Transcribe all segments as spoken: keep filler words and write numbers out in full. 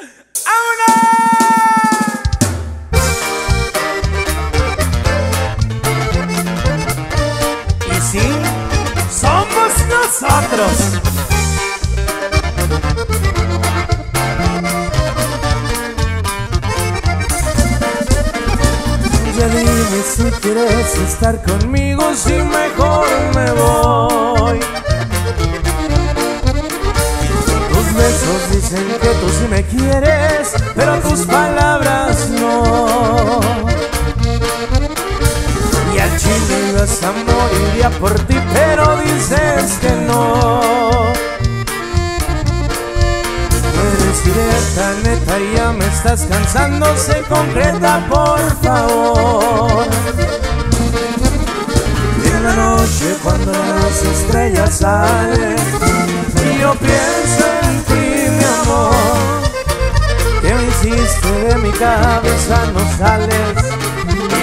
Y sí, somos nosotros. Ya dime si quieres estar conmigo, si mejor me voy. Tus besos dicen que tú sí me quieres, pero tus palabras no. Y al chile ibas a morir por ti, pero dices que no. Eres directa, neta, ya me estás cansando, sé concreta, por favor. Y en la noche cuando las estrellas salen y yo pienso en ti, mi amor, que me hiciste de mi cabeza, no sales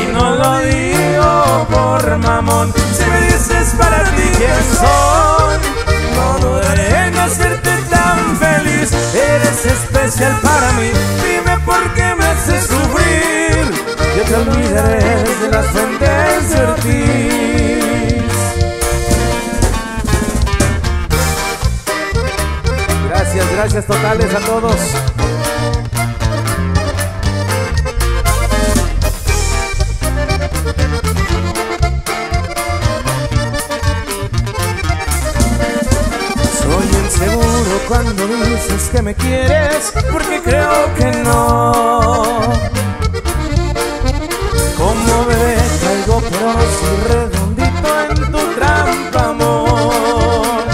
y no lo digo por mamón. Si me dices para ti quién soy, no dudaré en hacerte tan feliz. Eres especial para mí, dime por qué me haces sufrir. Yo te olvidaré de las fuentes de Ortiz. Gracias, gracias totales a todos. Cuando dices que me quieres, porque creo que no. Como bebé caigo poroso y redondito en tu trampa, amor.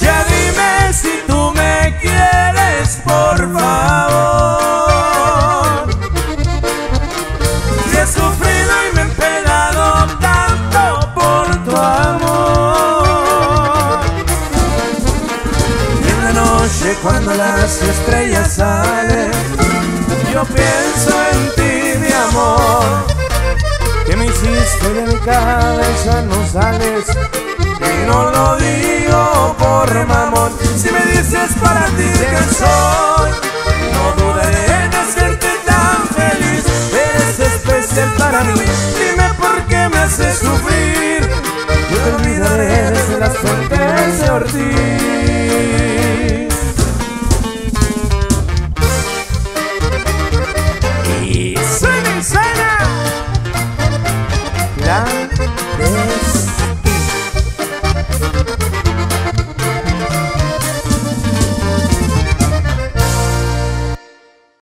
Ya dime si tú me quieres, por favor. He sufrido y me he pegado tanto por tu amor. Cuando las estrellas salen, yo pienso en ti, mi amor, que me hiciste de mi cabeza, no sales y no lo digo.